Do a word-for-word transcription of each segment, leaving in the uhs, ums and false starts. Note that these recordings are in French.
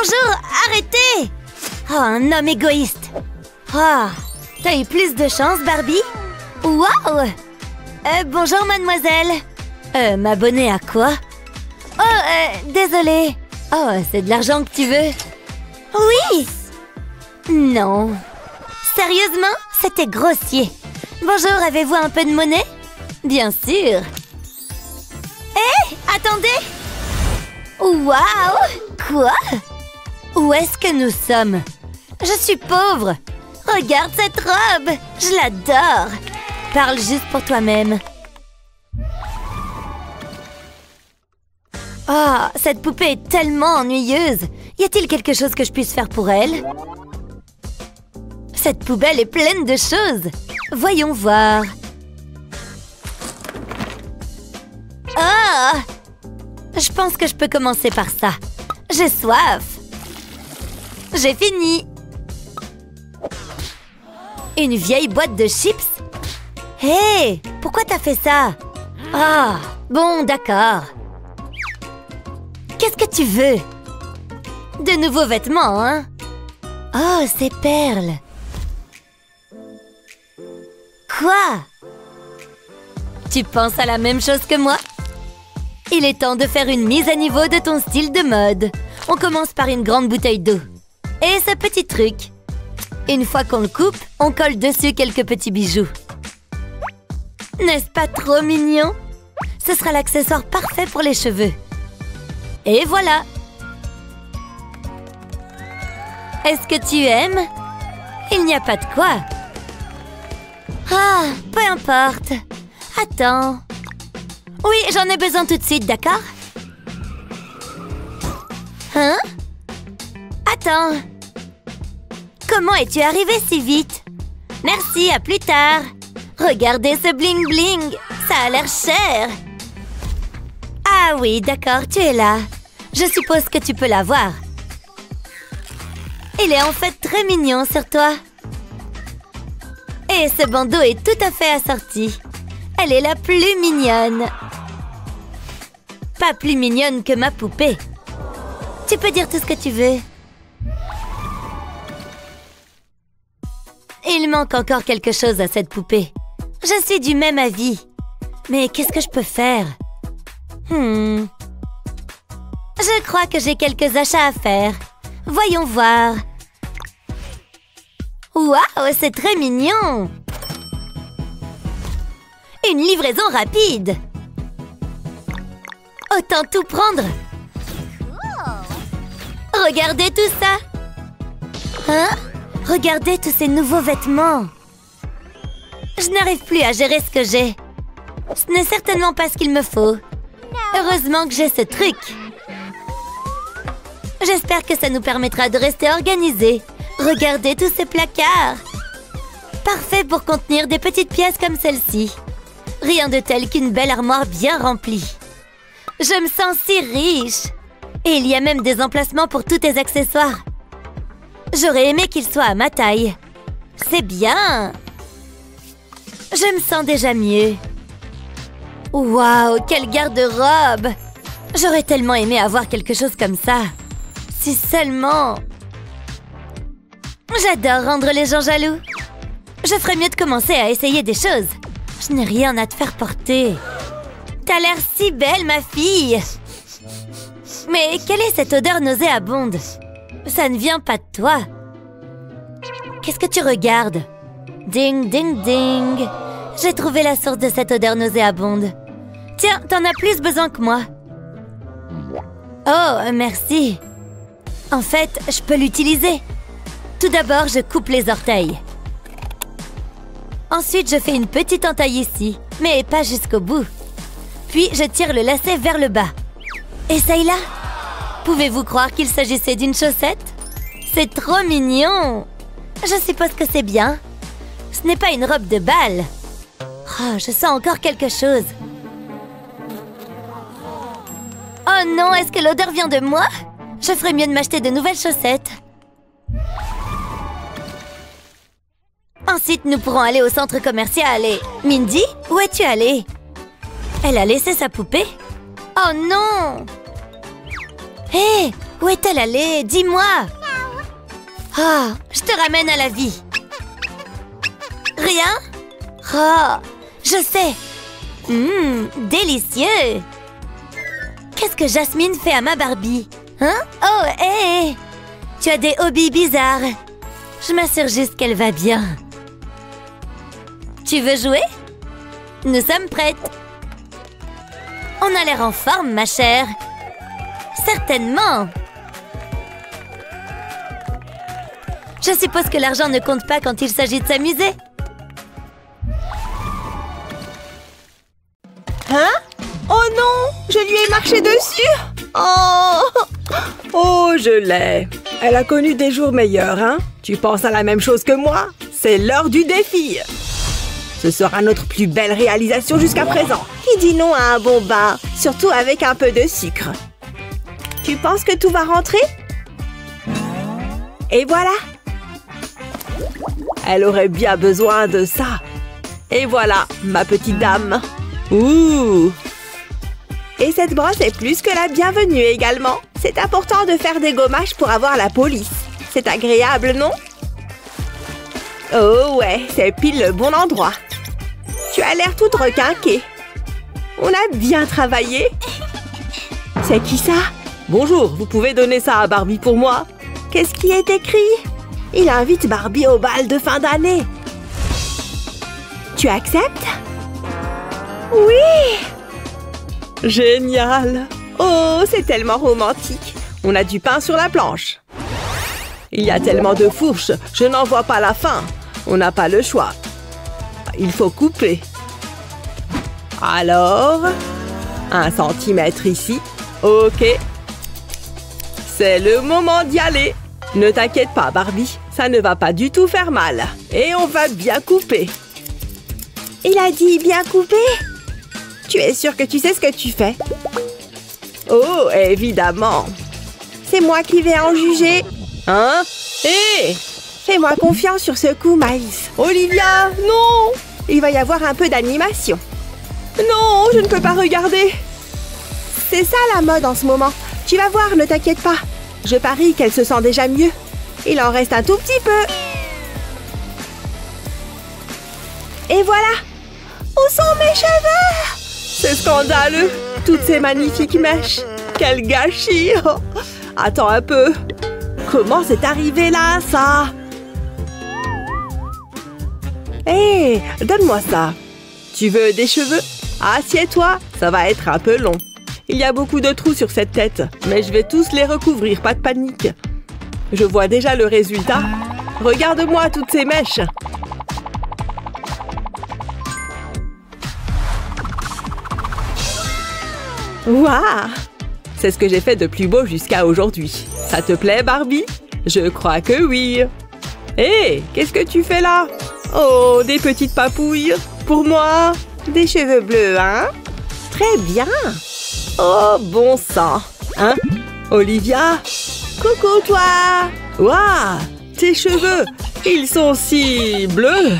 Bonjour, arrêtez! Oh, un homme égoïste! Oh, t'as eu plus de chance, Barbie? Waouh! Euh, bonjour, mademoiselle! Euh, m'abonner à quoi? Oh, euh, désolée! Oh, c'est de l'argent que tu veux? Oui! Non! Sérieusement? C'était grossier! Bonjour, avez-vous un peu de monnaie? Bien sûr! Hé! Attendez! Waouh! Quoi? Où est-ce que nous sommes? Je suis pauvre! Regarde cette robe! Je l'adore! Parle juste pour toi-même! Oh, cette poupée est tellement ennuyeuse! Y a-t-il quelque chose que je puisse faire pour elle? Cette poubelle est pleine de choses! Voyons voir! Oh! Je pense que je peux commencer par ça! J'ai soif! J'ai fini! Une vieille boîte de chips? Hé! Hey, pourquoi t'as fait ça? Ah! Bon, d'accord! Qu'est-ce que tu veux? De nouveaux vêtements, hein? Oh, ces perles! Quoi? Tu penses à la même chose que moi? Il est temps de faire une mise à niveau de ton style de mode. On commence par une grande bouteille d'eau. Et ce petit truc. Une fois qu'on le coupe, on colle dessus quelques petits bijoux. N'est-ce pas trop mignon? Ce sera l'accessoire parfait pour les cheveux. Et voilà! Est-ce que tu aimes? Il n'y a pas de quoi. Ah, peu importe. Attends. Oui, j'en ai besoin tout de suite, d'accord? Hein? Attends. Comment es-tu arrivée si vite? Merci, à plus tard. Regardez ce bling-bling. Ça a l'air cher. Ah oui, d'accord, tu es là. Je suppose que tu peux l'avoir. Il est en fait très mignon sur toi. Et ce bandeau est tout à fait assorti. Elle est la plus mignonne. Pas plus mignonne que ma poupée. Tu peux dire tout ce que tu veux. Il manque encore quelque chose à cette poupée. Je suis du même avis. Mais qu'est-ce que je peux faire? Hmm. Je crois que j'ai quelques achats à faire. Voyons voir. Waouh, c'est très mignon! Une livraison rapide! Autant tout prendre! Regardez tout ça! Hein? Regardez tous ces nouveaux vêtements! Je n'arrive plus à gérer ce que j'ai. Ce n'est certainement pas ce qu'il me faut. Heureusement que j'ai ce truc! J'espère que ça nous permettra de rester organisés. Regardez tous ces placards! Parfait pour contenir des petites pièces comme celle-ci. Rien de tel qu'une belle armoire bien remplie. Je me sens si riche! Et il y a même des emplacements pour tous tes accessoires. J'aurais aimé qu'ils soient à ma taille. C'est bien! Je me sens déjà mieux. Waouh, quelle garde-robe! J'aurais tellement aimé avoir quelque chose comme ça. Si seulement... J'adore rendre les gens jaloux. Je ferais mieux de commencer à essayer des choses. Je n'ai rien à te faire porter. T'as l'air si belle, ma fille. Mais quelle est cette odeur nauséabonde? Ça ne vient pas de toi. Qu'est-ce que tu regardes? Ding, ding, ding. J'ai trouvé la source de cette odeur nauséabonde. Tiens, t'en as plus besoin que moi. Oh, merci. En fait, je peux l'utiliser. Tout d'abord, je coupe les orteils. Ensuite, je fais une petite entaille ici, mais pas jusqu'au bout. Puis, je tire le lacet vers le bas. Essaye-la! Pouvez-vous croire qu'il s'agissait d'une chaussette? C'est trop mignon! Je suppose que c'est bien. Ce n'est pas une robe de bal. Oh, je sens encore quelque chose. Oh non, est-ce que l'odeur vient de moi? Je ferais mieux de m'acheter de nouvelles chaussettes. Ensuite, nous pourrons aller au centre commercial et... Mindy, où es-tu allée? Elle a laissé sa poupée? Oh non! Hé! Où est-elle allée? Dis-moi! Oh, je te ramène à la vie. Rien? Oh, je sais. Mmh, délicieux. Qu'est-ce que Jasmine fait à ma Barbie? Hein? Oh, hé hey, tu as des hobbies bizarres. Je m'assure juste qu'elle va bien. Tu veux jouer? Nous sommes prêtes. On a l'air en forme, ma chère. Certainement. Je suppose que l'argent ne compte pas quand il s'agit de s'amuser. Hein? Oh non! Je lui ai marché dessus! Oh! Oh, je l'ai! Elle a connu des jours meilleurs, hein? Tu penses à la même chose que moi? C'est l'heure du défi! Ce sera notre plus belle réalisation jusqu'à présent. Qui dit non à un bon bain? Surtout avec un peu de sucre. Tu penses que tout va rentrer? Et voilà! Elle aurait bien besoin de ça. Et voilà, ma petite dame. Ouh! Et cette brosse est plus que la bienvenue également. C'est important de faire des gommages pour avoir la police. C'est agréable, non? Oh ouais, c'est pile le bon endroit. Tu as l'air toute requinquée. On a bien travaillé. C'est qui ça? Bonjour, vous pouvez donner ça à Barbie pour moi? Qu'est-ce qui est écrit? Il invite Barbie au bal de fin d'année. Tu acceptes? Oui! Génial! Oh, c'est tellement romantique. On a du pain sur la planche. Il y a tellement de fourches, je n'en vois pas la fin. On n'a pas le choix. Il faut couper. Alors, un centimètre ici. Ok. C'est le moment d'y aller. Ne t'inquiète pas, Barbie. Ça ne va pas du tout faire mal. Et on va bien couper. Il a dit bien couper. Tu es sûre que tu sais ce que tu fais? Oh, évidemment. C'est moi qui vais en juger. Hein? Hé hey! Fais-moi confiance sur ce coup, Maïs. Olivia, non! Il va y avoir un peu d'animation. Non, je ne peux pas regarder. C'est ça la mode en ce moment. Tu vas voir, ne t'inquiète pas. Je parie qu'elle se sent déjà mieux. Il en reste un tout petit peu. Et voilà! Où sont mes cheveux? C'est scandaleux! Toutes ces magnifiques mèches! Quel gâchis! Oh. Attends un peu! Comment c'est arrivé là, ça? Hé! Hey, donne-moi ça! Tu veux des cheveux? Assieds-toi! Ça va être un peu long. Il y a beaucoup de trous sur cette tête, mais je vais tous les recouvrir, pas de panique. Je vois déjà le résultat. Regarde-moi toutes ces mèches! Waouh! C'est ce que j'ai fait de plus beau jusqu'à aujourd'hui. Ça te plaît, Barbie? Je crois que oui. Hé, hey, qu'est-ce que tu fais là? Oh, des petites papouilles. Pour moi, des cheveux bleus, hein? Très bien. Oh, bon sang. Hein? Olivia? Coucou, toi! Waouh! Tes cheveux, ils sont si bleus.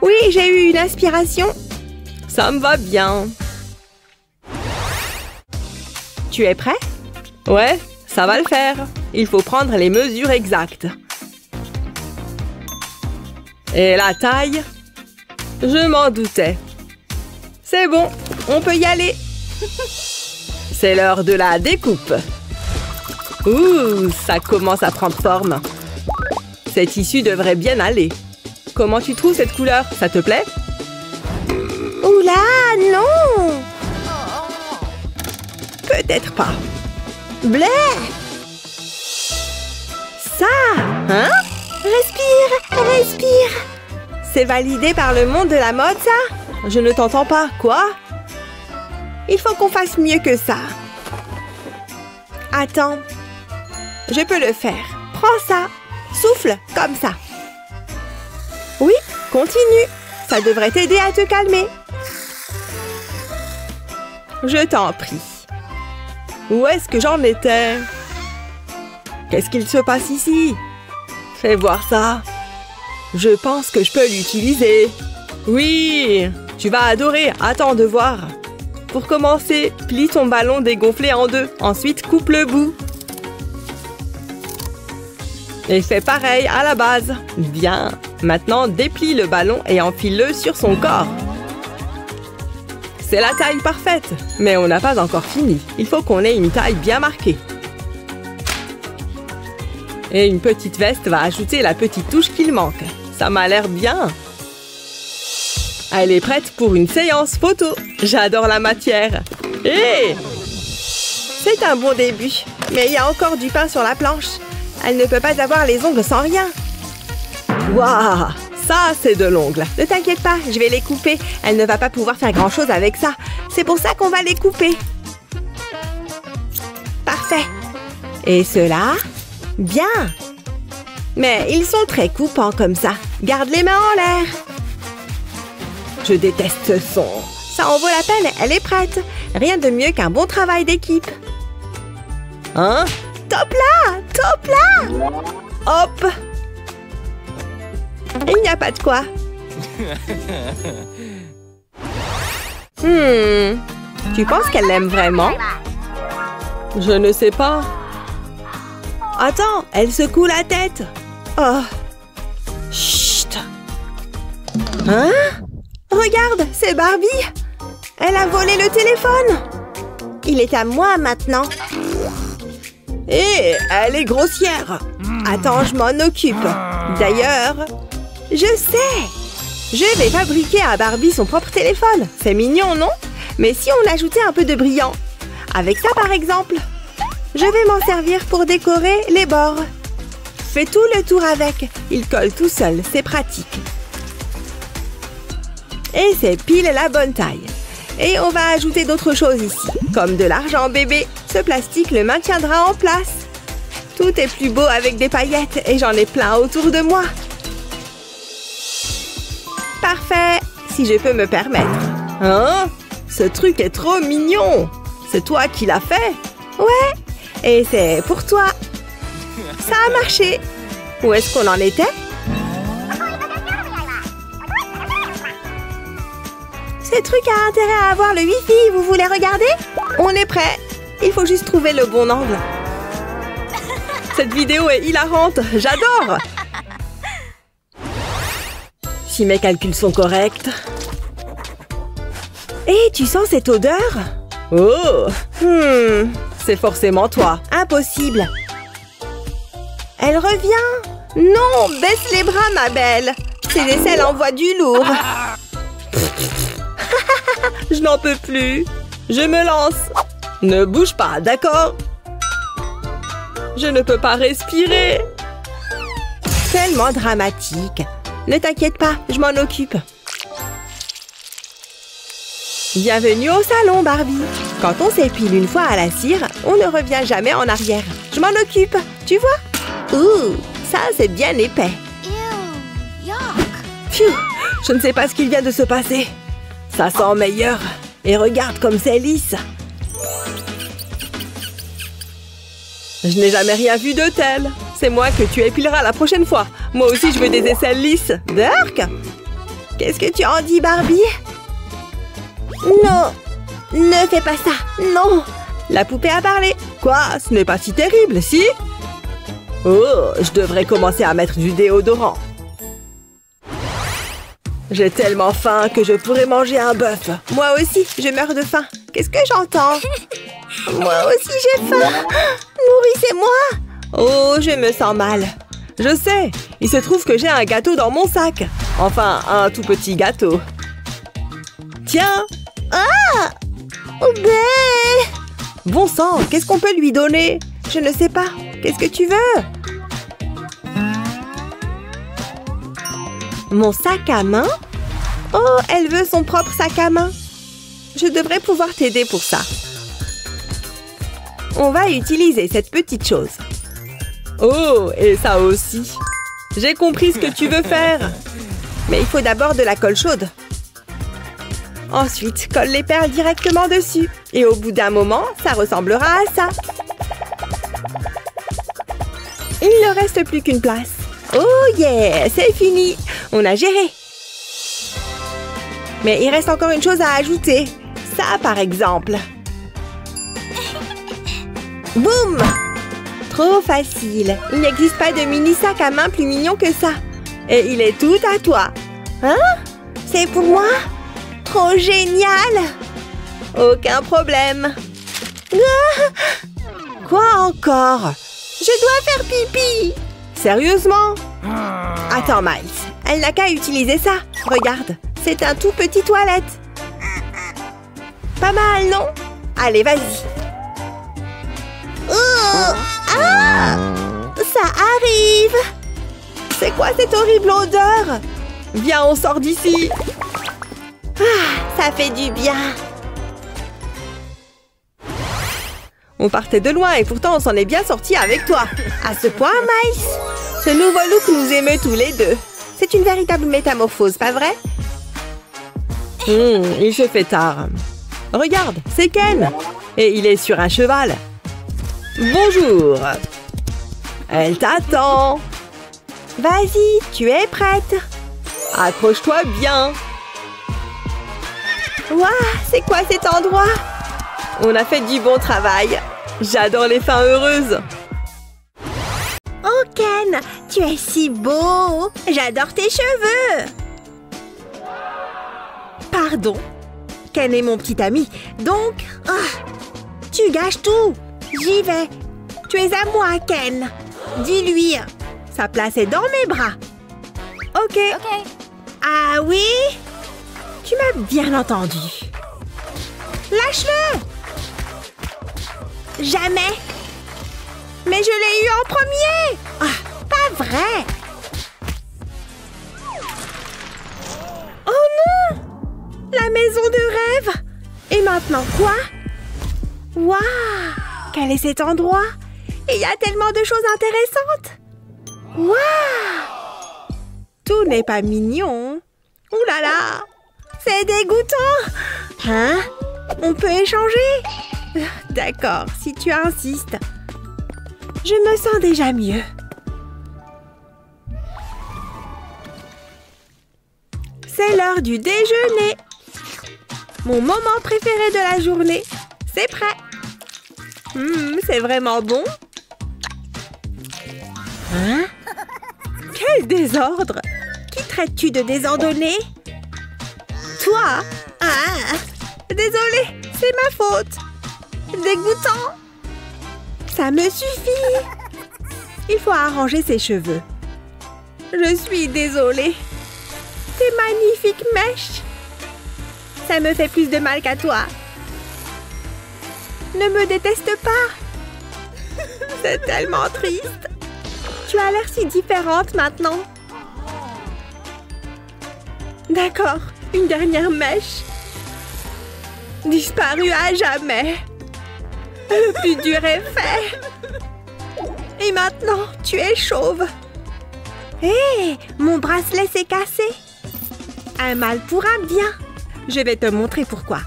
Oui, j'ai eu une inspiration. Ça me va bien. Tu es prêt? Ouais, ça va le faire. Il faut prendre les mesures exactes. Et la taille? Je m'en doutais. C'est bon, on peut y aller. C'est l'heure de la découpe. Ouh, ça commence à prendre forme. Ces tissus devraient bien aller. Comment tu trouves cette couleur? Ça te plaît? Oula, non! Peut-être pas. Blé! Ça! Hein? Respire! Respire! C'est validé par le monde de la mode, ça? Je ne t'entends pas. Quoi? Il faut qu'on fasse mieux que ça. Attends. Je peux le faire. Prends ça. Souffle, comme ça. Oui, continue. Ça devrait t'aider à te calmer. Je t'en prie. Où est-ce que j'en étais? Qu'est-ce qu'il se passe ici? Fais voir ça. Je pense que je peux l'utiliser. Oui! Tu vas adorer. Attends de voir. Pour commencer, plie ton ballon dégonflé en deux. Ensuite, coupe le bout. Et fais pareil à la base. Bien. Maintenant, déplie le ballon et enfile-le sur son corps. C'est la taille parfaite. Mais on n'a pas encore fini. Il faut qu'on ait une taille bien marquée. Et une petite veste va ajouter la petite touche qu'il manque. Ça m'a l'air bien. Elle est prête pour une séance photo. J'adore la matière. Hé ! C'est un bon début. Mais il y a encore du pain sur la planche. Elle ne peut pas avoir les ongles sans rien. Waouh ! Ça, c'est de l'ongle. Ne t'inquiète pas, je vais les couper. Elle ne va pas pouvoir faire grand-chose avec ça. C'est pour ça qu'on va les couper. Parfait. Et ceux-là ? Bien. Mais ils sont très coupants comme ça. Garde les mains en l'air. Je déteste ce son. Ça en vaut la peine, elle est prête. Rien de mieux qu'un bon travail d'équipe. Hein ? Top là ! Top là ! Hop ! Il n'y a pas de quoi. Hmm. Tu penses qu'elle l'aime vraiment ? Je ne sais pas. Attends, elle secoue la tête. Oh. Chut. Hein ? Regarde, c'est Barbie. Elle a volé le téléphone. Il est à moi maintenant. Et elle est grossière. Attends, je m'en occupe. D'ailleurs, je sais. Je vais fabriquer à Barbie son propre téléphone. C'est mignon, non? Mais si on ajoutait un peu de brillant. Avec ça, par exemple. Je vais m'en servir pour décorer les bords. Fais tout le tour avec. Il colle tout seul, c'est pratique. Et c'est pile la bonne taille. Et on va ajouter d'autres choses ici, comme de l'argent bébé. Ce plastique le maintiendra en place. Tout est plus beau avec des paillettes et j'en ai plein autour de moi. Parfait, si je peux me permettre. Hein? Ce truc est trop mignon. C'est toi qui l'as fait? Ouais, et c'est pour toi. Ça a marché. Où est-ce qu'on en était? Ce truc a intérêt à avoir le wifi, vous voulez regarder? On est prêt. Il faut juste trouver le bon angle. Cette vidéo est hilarante, j'adore. Si mes calculs sont corrects. Et tu sens cette odeur? Oh, hmm, c'est forcément toi. Impossible. Elle revient. Non, baisse les bras, ma belle. Ces aisselles envoient du lourd. Je n'en peux plus. Je me lance. Ne bouge pas, d'accord? Je ne peux pas respirer. Tellement dramatique. Ne t'inquiète pas, je m'en occupe. Bienvenue au salon, Barbie. Quand on s'épile une fois à la cire, on ne revient jamais en arrière. Je m'en occupe, tu vois? Ouh, ça c'est bien épais. Pfiou, je ne sais pas ce qu'il vient de se passer. Ça sent meilleur. Et regarde comme c'est lisse. Je n'ai jamais rien vu de tel. C'est moi que tu épileras la prochaine fois. Moi aussi, je veux des aisselles lisses. Dirk, qu'est-ce que tu en dis, Barbie? Non, ne fais pas ça, non. La poupée a parlé. Quoi? Ce n'est pas si terrible, si? Oh, je devrais commencer à mettre du déodorant. J'ai tellement faim que je pourrais manger un bœuf. Moi aussi, je meurs de faim. Qu'est-ce que j'entends? Moi aussi, j'ai faim. Nourrissez-moi. Oh, je me sens mal. Je sais, il se trouve que j'ai un gâteau dans mon sac. Enfin, un tout petit gâteau. Tiens. Ah! Bé! Bon sang, qu'est-ce qu'on peut lui donner? Je ne sais pas. Qu'est-ce que tu veux? Mon sac à main? Oh, elle veut son propre sac à main. Je devrais pouvoir t'aider pour ça. On va utiliser cette petite chose. Oh, et ça aussi. J'ai compris ce que tu veux faire. Mais il faut d'abord de la colle chaude. Ensuite, colle les perles directement dessus. Et au bout d'un moment, ça ressemblera à ça. Il ne reste plus qu'une place. Oh yeah, c'est fini. On a géré. Mais il reste encore une chose à ajouter. Ça, par exemple. Boum! Trop facile. Il n'existe pas de mini-sac à main plus mignon que ça. Et il est tout à toi. Hein? C'est pour moi? Trop génial! Aucun problème. Ah! Quoi encore? Je dois faire pipi! Sérieusement? Attends, Miles. Elle n'a qu'à utiliser ça. Regarde, c'est un tout petit toilette. Pas mal, non? Allez, vas-y. Oh! Ah! Ça arrive! C'est quoi cette horrible odeur? Viens, on sort d'ici. Ah, ça fait du bien. On partait de loin et pourtant on s'en est bien sortis avec toi. À ce point, Miles, ce nouveau look nous émeut tous les deux. C'est une véritable métamorphose, pas vrai? Hum, il se fait tard. Regarde, c'est Ken. Et il est sur un cheval. Bonjour. Elle t'attend. Vas-y, tu es prête. Accroche-toi bien. Waouh, c'est quoi cet endroit? On a fait du bon travail. J'adore les fins heureuses. Oh Ken, tu es si beau. J'adore tes cheveux. Pardon. Ken est mon petit ami. Donc, oh, tu gâches tout. J'y vais. Tu es à moi, Ken. Dis-lui. Sa place est dans mes bras. Ok. Ok. Ah oui? Tu m'as bien entendu. Lâche-le! Jamais! Mais je l'ai eu en premier! Ah, pas vrai! Oh non! La maison de rêve! Et maintenant quoi? Waouh! Quel est cet endroit? Il y a tellement de choses intéressantes! Waouh! Tout n'est pas mignon! Ouh là là! C'est dégoûtant! Hein? On peut échanger? D'accord, si tu insistes. Je me sens déjà mieux. C'est l'heure du déjeuner. Mon moment préféré de la journée. C'est prêt. Mmh, c'est vraiment bon. Hein? Quel désordre! Qui traites-tu de désordonné? Toi? Ah! Désolée, c'est ma faute. Dégoûtant. Ça me suffit. Il faut arranger ses cheveux. Je suis désolée. Tes magnifiques mèches. Ça me fait plus de mal qu'à toi. Ne me déteste pas. C'est tellement triste. Tu as l'air si différente maintenant. D'accord, une dernière mèche. Disparu à jamais. Le plus dur est fait. Et maintenant, tu es chauve. Hé, hey, mon bracelet s'est cassé. Un mal pour un bien. Je vais te montrer pourquoi.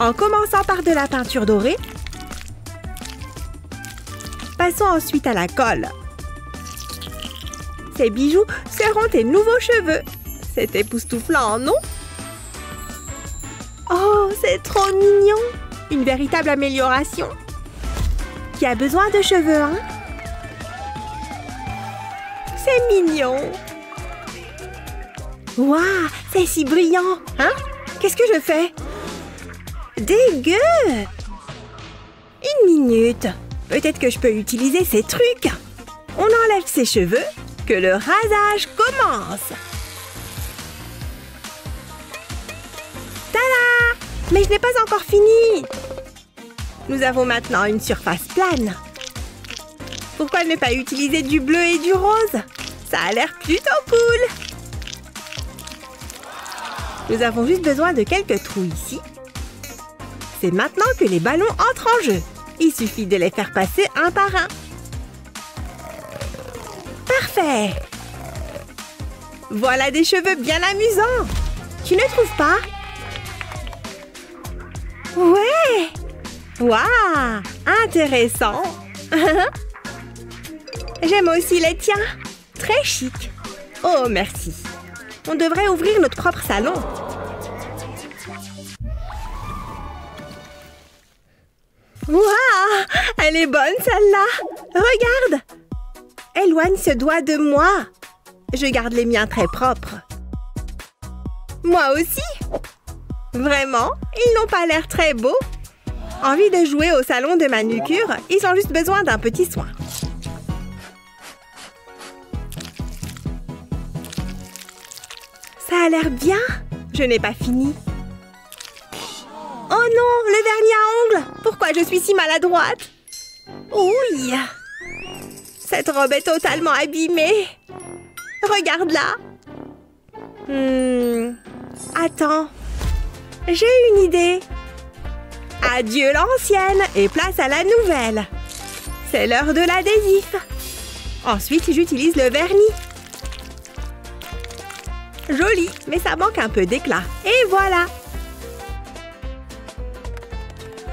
En commençant par de la peinture dorée. Passons ensuite à la colle. Ces bijoux seront tes nouveaux cheveux. C'est époustouflant, non? Oh, c'est trop mignon! Une véritable amélioration! Qui a besoin de cheveux, hein? C'est mignon! Waouh, c'est si brillant! Hein? Qu'est-ce que je fais? Dégueu! Une minute! Peut-être que je peux utiliser ces trucs! On enlève ses cheveux, que le rasage commence! Mais je n'ai pas encore fini. Nous avons maintenant une surface plane. Pourquoi ne pas utiliser du bleu et du rose? Ça a l'air plutôt cool. Nous avons juste besoin de quelques trous ici. C'est maintenant que les ballons entrent en jeu. Il suffit de les faire passer un par un. Parfait. Voilà des cheveux bien amusants. Tu ne trouves pas? Ouais! Waouh! Intéressant! J'aime aussi les tiens. Très chic. Oh, merci. On devrait ouvrir notre propre salon. Waouh! Elle est bonne, celle-là! Regarde! Éloigne ce doigt de moi! Je garde les miens très propres. Moi aussi! Vraiment, ils n'ont pas l'air très beaux. Envie de jouer au salon de manucure, ils ont juste besoin d'un petit soin. Ça a l'air bien. Je n'ai pas fini. Oh non, le vernis à ongles. Pourquoi je suis si maladroite? Ouille! Cette robe est totalement abîmée. Regarde-la. Hmm. Attends. J'ai une idée. Adieu l'ancienne et place à la nouvelle. C'est l'heure de l'adhésif. Ensuite, j'utilise le vernis. Joli, mais ça manque un peu d'éclat. Et voilà.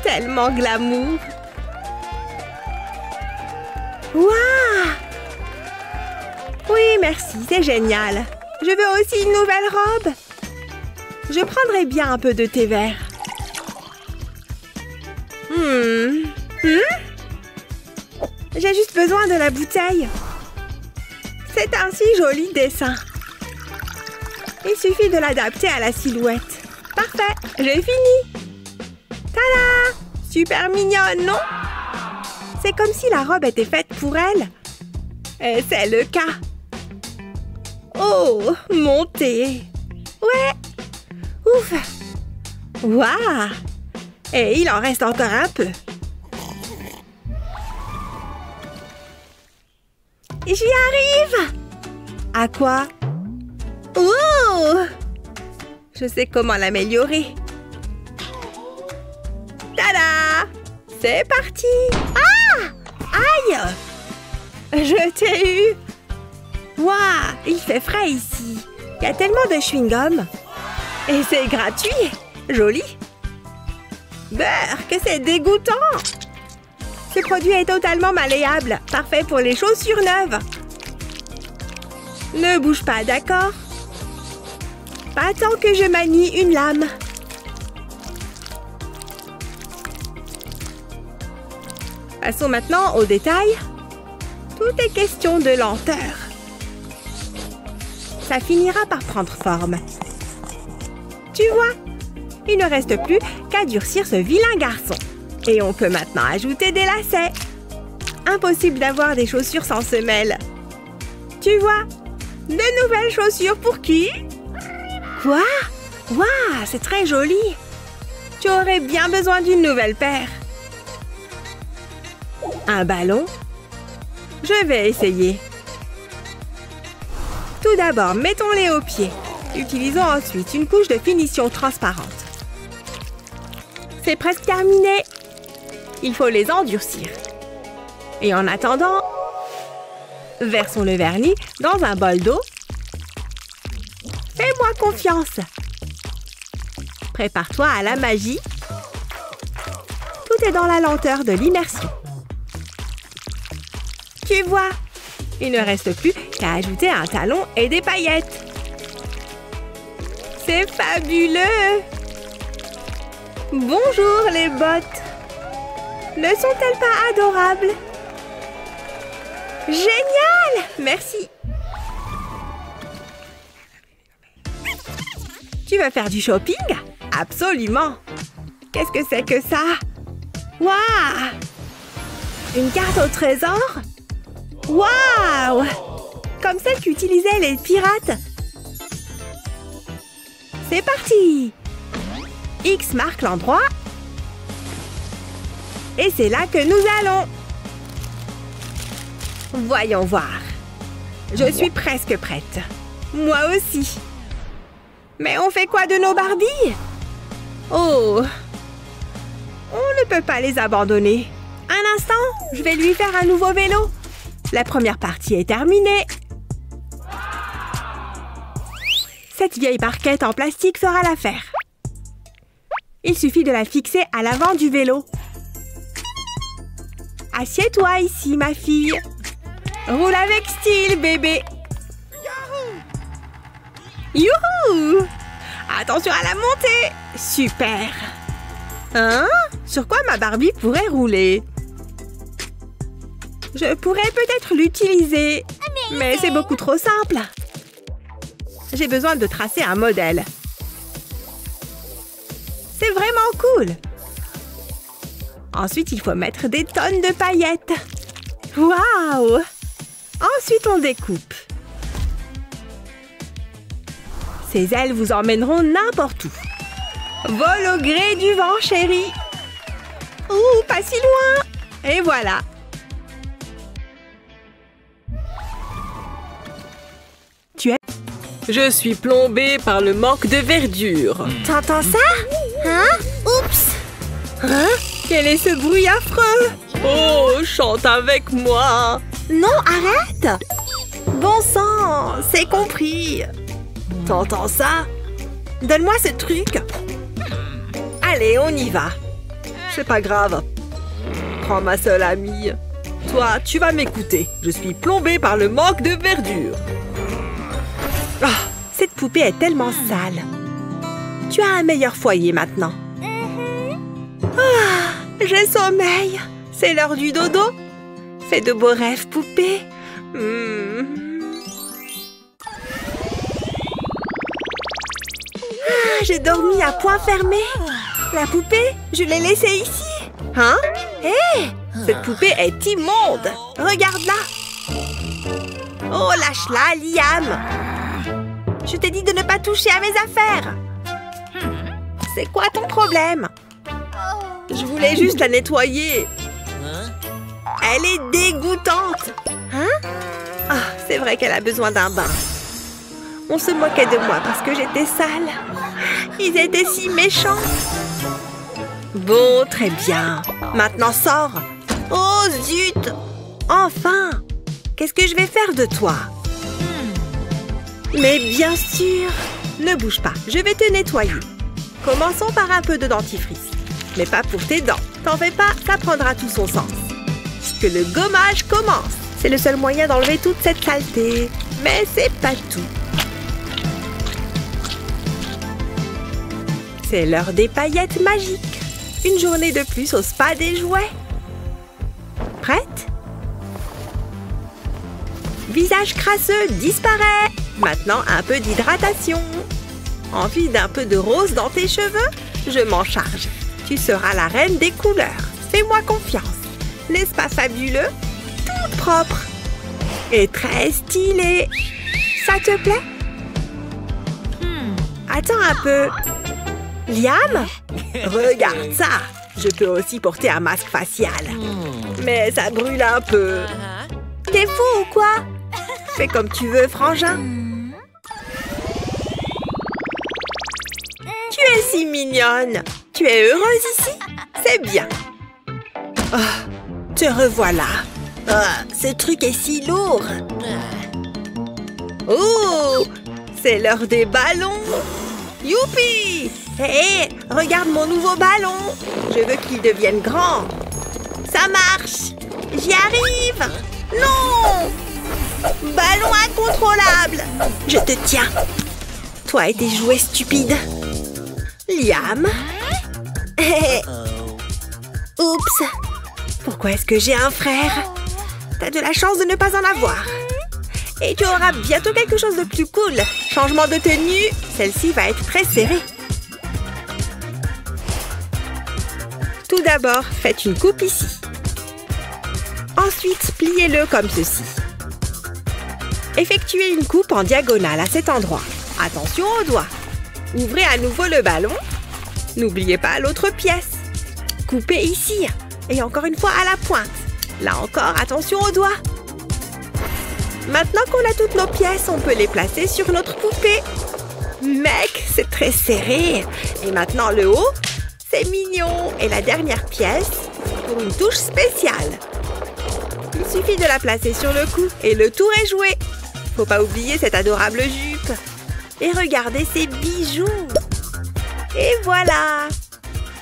Tellement glamour. Waouh! Oui, merci, c'est génial. Je veux aussi une nouvelle robe. Je prendrais bien un peu de thé vert. Hmm. Hmm? J'ai juste besoin de la bouteille. C'est un si joli dessin. Il suffit de l'adapter à la silhouette. Parfait, j'ai fini. Tada! Super mignonne, non? C'est comme si la robe était faite pour elle. Et c'est le cas. Oh, mon thé. Ouais. Ouf. Waouh. Et il en reste encore un peu. J'y arrive. À quoi? Oh! Je sais comment l'améliorer. Tada! C'est parti! Ah! Aïe! Je t'ai eu! Waouh! Il fait frais ici. Il y a tellement de chewing-gum. Et c'est gratuit. Joli. Beurre, que c'est dégoûtant! Ce produit est totalement malléable. Parfait pour les chaussures neuves. Ne bouge pas, d'accord? Pas tant que je manie une lame. Passons maintenant au détail. Tout est question de lenteur. Ça finira par prendre forme. Tu vois, il ne reste plus qu'à durcir ce vilain garçon. Et on peut maintenant ajouter des lacets. Impossible d'avoir des chaussures sans semelle. Tu vois, de nouvelles chaussures pour qui? Quoi? Waouh, c'est très joli. Tu aurais bien besoin d'une nouvelle paire. Un ballon? Je vais essayer. Tout d'abord, mettons-les aux pieds. Utilisons ensuite une couche de finition transparente. C'est presque terminé. Il faut les endurcir. Et en attendant, versons le vernis dans un bol d'eau. Fais-moi confiance. Prépare-toi à la magie. Tout est dans la lenteur de l'immersion. Tu vois, il ne reste plus qu'à ajouter un talon et des paillettes. C'est fabuleux! Bonjour les bottes! Ne sont-elles pas adorables? Génial! Merci! Tu veux faire du shopping? Absolument! Qu'est-ce que c'est que ça? Waouh! Une carte au trésor? Waouh! Comme celle qu'utilisaient les pirates! C'est parti! X marque l'endroit. Et c'est là que nous allons! Voyons voir. Je suis presque prête. Moi aussi. Mais on fait quoi de nos Barbies? Oh! On ne peut pas les abandonner. Un instant, je vais lui faire un nouveau vélo. La première partie est terminée. Cette vieille barquette en plastique fera l'affaire. Il suffit de la fixer à l'avant du vélo. Assieds-toi ici, ma fille. Roule avec style, bébé. Youhou! Attention à la montée! Super! Hein? Sur quoi ma Barbie pourrait rouler? Je pourrais peut-être l'utiliser, mais c'est beaucoup trop simple. J'ai besoin de tracer un modèle. C'est vraiment cool. Ensuite, il faut mettre des tonnes de paillettes. Waouh! Ensuite, on découpe. Ces ailes vous emmèneront n'importe où. Vole au gré du vent, chérie. Ouh, pas si loin. Et voilà. Tu es... Je suis plombée par le manque de verdure. T'entends ça? Hein? Oups! Hein? Quel est ce bruit affreux? Oh, chante avec moi. Non, arrête. Bon sang, c'est compris. T'entends ça? Donne-moi ce truc. Allez, on y va. C'est pas grave. Prends ma seule amie. Toi, tu vas m'écouter. Je suis plombée par le manque de verdure. Oh, cette poupée est tellement sale. Tu as un meilleur foyer maintenant. Oh, j'ai sommeil. C'est l'heure du dodo. Fais de beaux rêves, poupée. Mmh. Ah, j'ai dormi à point fermé. La poupée, je l'ai laissée ici. Hein? Hé hey, cette poupée est immonde. Regarde-la. Oh, lâche-la, Liam. Je t'ai dit de ne pas toucher à mes affaires. C'est quoi ton problème? Je voulais juste la nettoyer. Elle est dégoûtante. Hein? Ah, c'est vrai qu'elle a besoin d'un bain. On se moquait de moi parce que j'étais sale. Ils étaient si méchants. Bon, très bien. Maintenant, sors. Oh, zut! Enfin! Qu'est-ce que je vais faire de toi? Mais bien sûr! Ne bouge pas, je vais te nettoyer. Commençons par un peu de dentifrice. Mais pas pour tes dents. T'en fais pas, ça prendra tout son sens. Que le gommage commence. C'est le seul moyen d'enlever toute cette saleté. Mais c'est pas tout. C'est l'heure des paillettes magiques. Une journée de plus au spa des jouets. Prête? Visage crasseux disparaît. Maintenant, un peu d'hydratation. Envie d'un peu de rose dans tes cheveux? Je m'en charge. Tu seras la reine des couleurs. Fais-moi confiance. N'est-ce pas fabuleux? Tout propre. Et très stylé. Ça te plaît? Attends un peu. Liam, regarde ça. Je peux aussi porter un masque facial. Mais ça brûle un peu. T'es fou ou quoi? Fais comme tu veux, frangin. Tu es si mignonne. Tu es heureuse ici? C'est bien. Oh, te revoilà. Oh, ce truc est si lourd. Oh, c'est l'heure des ballons. Youpi! Hé, hey, regarde mon nouveau ballon. Je veux qu'il devienne grand. Ça marche. J'y arrive. Non! Ballon incontrôlable. Je te tiens. Toi et tes jouets stupides. Liam. Hey. Oups. Pourquoi est-ce que j'ai un frère? T'as de la chance de ne pas en avoir. Et tu auras bientôt quelque chose de plus cool. Changement de tenue. Celle-ci va être très serrée. Tout d'abord, faites une coupe ici. Ensuite, pliez-le comme ceci. Effectuez une coupe en diagonale à cet endroit. Attention aux doigts. Ouvrez à nouveau le ballon. N'oubliez pas l'autre pièce. Coupez ici. Et encore une fois à la pointe. Là encore, attention aux doigts. Maintenant qu'on a toutes nos pièces, on peut les placer sur notre poupée. Mec, c'est très serré. Et maintenant le haut. C'est mignon! Et la dernière pièce pour une touche spéciale. Il suffit de la placer sur le cou et le tour est joué. Faut pas oublier cette adorable jupe. Et regardez ces bijoux. Et voilà!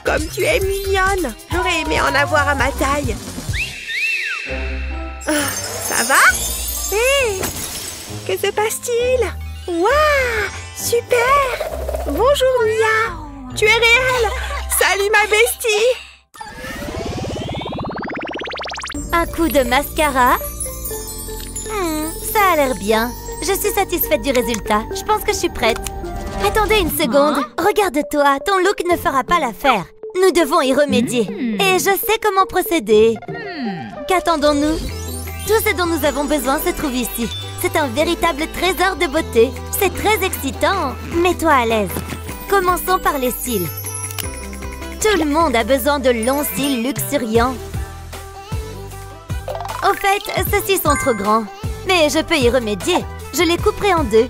Comme tu es mignonne! J'aurais aimé en avoir à ma taille. Oh, ça va? Hé! Hey, que se passe-t-il? Waouh! Super! Bonjour Mia! Tu es réelle! Salut ma bestie! Un coup de mascara. Hmm, ça a l'air bien. Je suis satisfaite du résultat. Je pense que je suis prête. Attendez une seconde. Regarde-toi, ton look ne fera pas l'affaire. Nous devons y remédier. Et je sais comment procéder. Qu'attendons-nous? Tout ce dont nous avons besoin se trouve ici. C'est un véritable trésor de beauté. C'est très excitant. Mets-toi à l'aise. Commençons par les cils. Tout le monde a besoin de longs cils luxuriants. Au fait, ceux-ci sont trop grands. Mais je peux y remédier. Je les couperai en deux.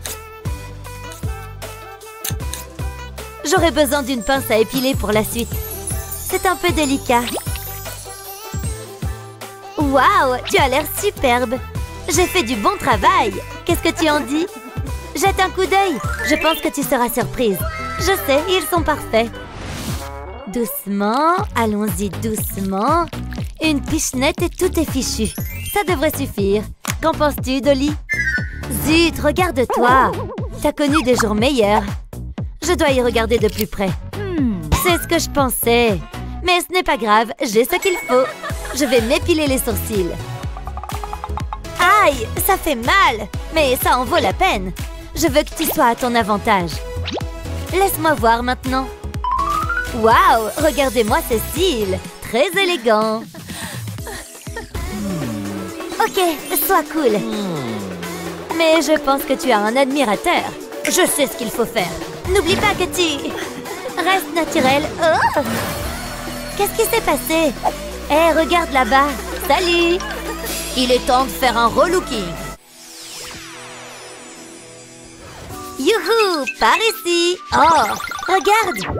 J'aurai besoin d'une pince à épiler pour la suite. C'est un peu délicat. Waouh, tu as l'air superbe. J'ai fait du bon travail. Qu'est-ce que tu en dis? Jette un coup d'œil. Je pense que tu seras surprise. Je sais, ils sont parfaits. Doucement, allons-y doucement. Une pichenette et tout est fichu. Ça devrait suffire. Qu'en penses-tu, Dolly? Zut, regarde-toi. T'as connu des jours meilleurs. Je dois y regarder de plus près. C'est ce que je pensais. Mais ce n'est pas grave, j'ai ce qu'il faut. Je vais m'épiler les sourcils. Aïe, ça fait mal. Mais ça en vaut la peine. Je veux que tu sois à ton avantage. Laisse-moi voir maintenant. Waouh, regardez-moi ce style. Très élégant. Ok, sois cool. Mais je pense que tu as un admirateur. Je sais ce qu'il faut faire. N'oublie pas que tu... Reste naturel. Oh! Qu'est-ce qui s'est passé? Eh, hey, regarde là-bas. Salut! Il est temps de faire un relooking. Youhou! Par ici! Oh! Regarde!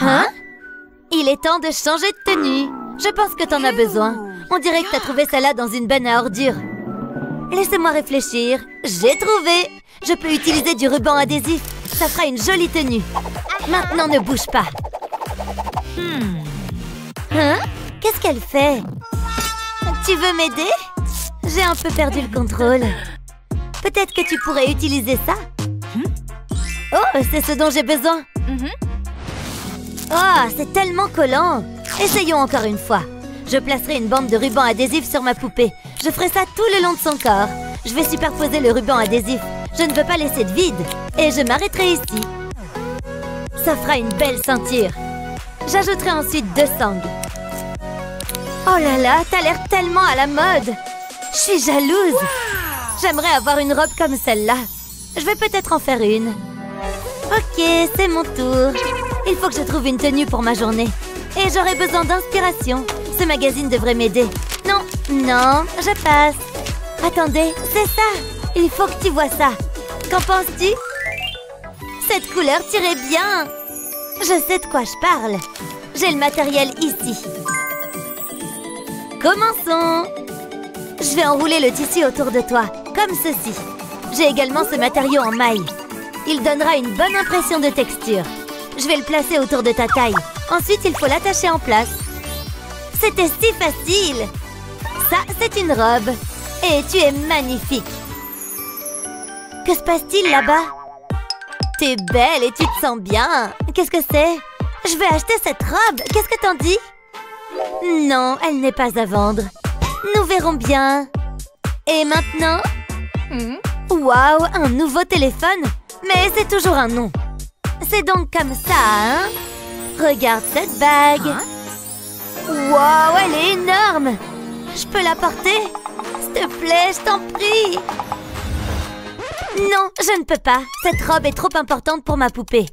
Hein? Il est temps de changer de tenue. Je pense que t'en as besoin. On dirait que t'as trouvé ça là dans une benne à ordures. Laissez-moi réfléchir. J'ai trouvé! Je peux utiliser du ruban adhésif. Ça fera une jolie tenue. Maintenant, ne bouge pas. Hmm. Hein? Qu'est-ce qu'elle fait? Tu veux m'aider? J'ai un peu perdu le contrôle. Peut-être que tu pourrais utiliser ça? Oh, c'est ce dont j'ai besoin. Oh, c'est tellement collant. Essayons encore une fois. Je placerai une bande de ruban adhésif sur ma poupée. Je ferai ça tout le long de son corps. Je vais superposer le ruban adhésif. Je ne veux pas laisser de vide. Et je m'arrêterai ici. Ça fera une belle ceinture. J'ajouterai ensuite deux sangles. Oh là là, t'as l'air tellement à la mode. Je suis jalouse. J'aimerais avoir une robe comme celle-là. Je vais peut-être en faire une. Ok, c'est mon tour. Il faut que je trouve une tenue pour ma journée. Et j'aurai besoin d'inspiration. Ce magazine devrait m'aider. Non, non, je passe. Attendez, c'est ça. Il faut que tu vois ça. Qu'en penses-tu? Cette couleur t'irait bien. Je sais de quoi je parle. J'ai le matériel ici. Commençons. Je vais enrouler le tissu autour de toi, comme ceci. J'ai également ce matériau en maille. Il donnera une bonne impression de texture. Je vais le placer autour de ta taille. Ensuite, il faut l'attacher en place. C'était si facile. Ça, c'est une robe. Et tu es magnifique. Que se passe-t-il là-bas? T'es belle et tu te sens bien. Qu'est-ce que c'est? Je vais acheter cette robe. Qu'est-ce que t'en dis? Non, elle n'est pas à vendre. Nous verrons bien. Et maintenant? Waouh, un nouveau téléphone? Mais c'est toujours un nom. C'est donc comme ça, hein? Regarde cette bague. Waouh, elle est énorme. Je peux la porter? S'il te plaît, je t'en prie. Non, je ne peux pas. Cette robe est trop importante pour ma poupée.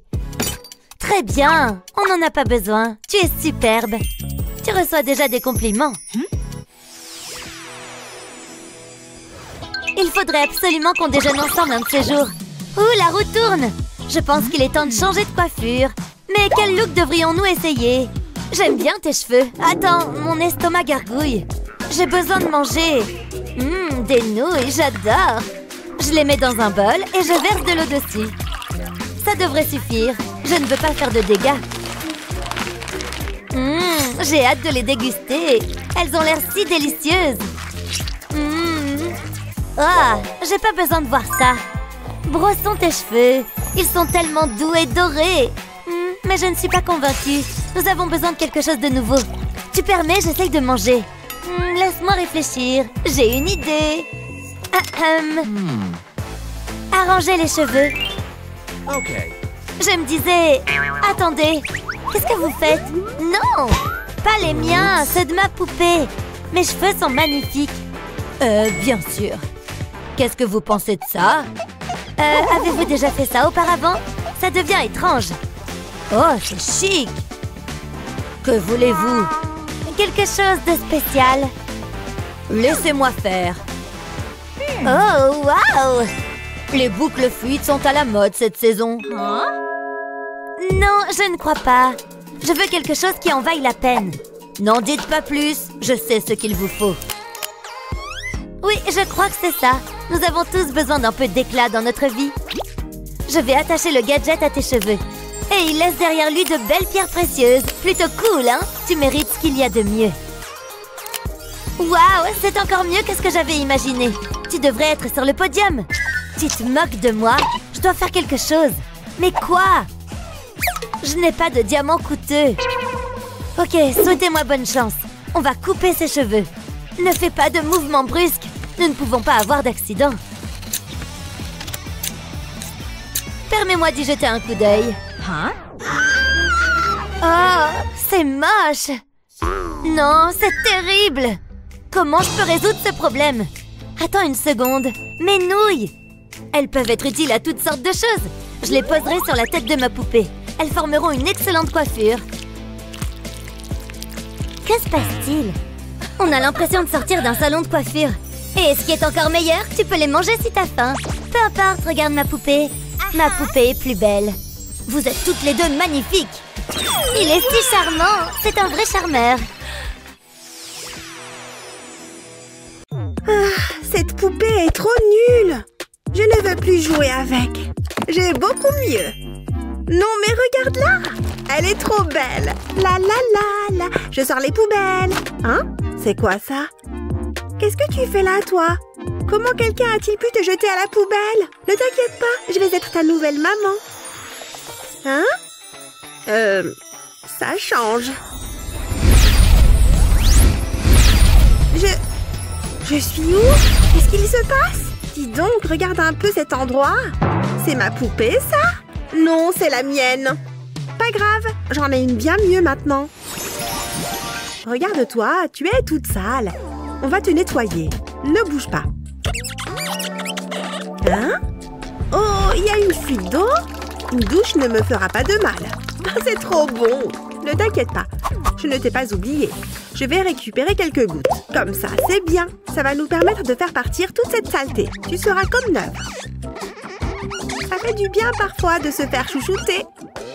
Très bien, on n'en a pas besoin. Tu es superbe. Tu reçois déjà des compliments. Il faudrait absolument qu'on déjeune ensemble un de ces jours. Ouh, la roue tourne. Je pense qu'il est temps de changer de coiffure. Mais quel look devrions-nous essayer? J'aime bien tes cheveux. Attends, mon estomac gargouille. J'ai besoin de manger. Mmh, des nouilles, j'adore. Je les mets dans un bol et je verse de l'eau dessus. Ça devrait suffire. Je ne veux pas faire de dégâts. Mmh, j'ai hâte de les déguster. Elles ont l'air si délicieuses. Mmh. Oh, j'ai pas besoin de voir ça. Brossons tes cheveux. Ils sont tellement doux et dorés. Mmh, mais je ne suis pas convaincue. Nous avons besoin de quelque chose de nouveau. Tu permets, j'essaye de manger. Hmm, laisse-moi réfléchir. J'ai une idée. Ahem. Hmm. Arranger les cheveux. Ok. Je me disais... Attendez, qu'est-ce que vous faites? Non! Pas les miens, ceux de ma poupée. Mes cheveux sont magnifiques. Euh, bien sûr. Qu'est-ce que vous pensez de ça? Euh, avez-vous déjà fait ça auparavant? Ça devient étrange. Oh, c'est chic! Que voulez-vous? Quelque chose de spécial. Laissez-moi faire. Oh, waouh! Les boucles fluides sont à la mode cette saison. Hein? Non, je ne crois pas. Je veux quelque chose qui en vaille la peine. N'en dites pas plus, je sais ce qu'il vous faut. Oui, je crois que c'est ça. Nous avons tous besoin d'un peu d'éclat dans notre vie. Je vais attacher le gadget à tes cheveux. Et il laisse derrière lui de belles pierres précieuses. Plutôt cool, hein? Tu mérites ce qu'il y a de mieux. Waouh, c'est encore mieux que ce que j'avais imaginé. Tu devrais être sur le podium. Tu te moques de moi? Je dois faire quelque chose. Mais quoi? Je n'ai pas de diamant coûteux. Ok, souhaitez-moi bonne chance. On va couper ses cheveux. Ne fais pas de mouvements brusques. Nous ne pouvons pas avoir d'accident. Permets-moi d'y jeter un coup d'œil. Hein? Oh, c'est moche. Non, c'est terrible. Comment je peux résoudre ce problème? Attends une seconde. Mes nouilles! Elles peuvent être utiles à toutes sortes de choses. Je les poserai sur la tête de ma poupée. Elles formeront une excellente coiffure. Que se passe-t-il? On a l'impression de sortir d'un salon de coiffure. Et ce qui est encore meilleur, tu peux les manger si t'as faim. Peu importe, regarde ma poupée. Ma poupée est plus belle. Vous êtes toutes les deux magnifiques. Il est si charmant. C'est un vrai charmeur. Ah, cette poupée est trop nulle. Je ne veux plus jouer avec. J'ai beaucoup mieux. Non, mais regarde-la. Elle est trop belle. La la la la. Je sors les poubelles. Hein? C'est quoi ça? Qu'est-ce que tu fais là, toi? Comment quelqu'un a-t-il pu te jeter à la poubelle? Ne t'inquiète pas, je vais être ta nouvelle maman. Hein? Euh... Ça change. Je... Je suis où? Qu'est-ce qu'il se passe? Dis donc, regarde un peu cet endroit. C'est ma poupée, ça? Non, c'est la mienne. Pas grave, j'en ai une bien mieux maintenant. Regarde-toi, tu es toute sale. On va te nettoyer. Ne bouge pas. Hein? Oh, il y a une fuite d'eau? Une douche ne me fera pas de mal. C'est trop bon. Ne t'inquiète pas, je ne t'ai pas oublié. Je vais récupérer quelques gouttes. Comme ça, c'est bien. Ça va nous permettre de faire partir toute cette saleté. Tu seras comme neuve. Ça fait du bien parfois de se faire chouchouter.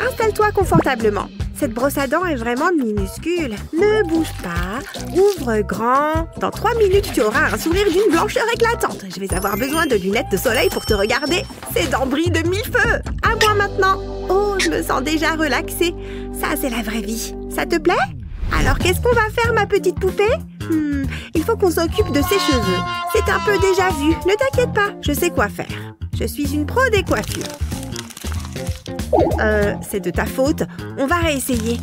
Installe-toi confortablement. Cette brosse à dents est vraiment minuscule. Ne bouge pas. Ouvre grand. Dans trois minutes, tu auras un sourire d'une blancheur éclatante. Je vais avoir besoin de lunettes de soleil pour te regarder. C'est d'embris de mille feux. À moi maintenant. Oh, je me sens déjà relaxée. Ça, c'est la vraie vie. Ça te plaît? Alors, qu'est-ce qu'on va faire, ma petite poupée? hmm, Il faut qu'on s'occupe de ses cheveux. C'est un peu déjà vu. Ne t'inquiète pas, je sais quoi faire. Je suis une pro des coiffures. Euh, c'est de ta faute. On va réessayer.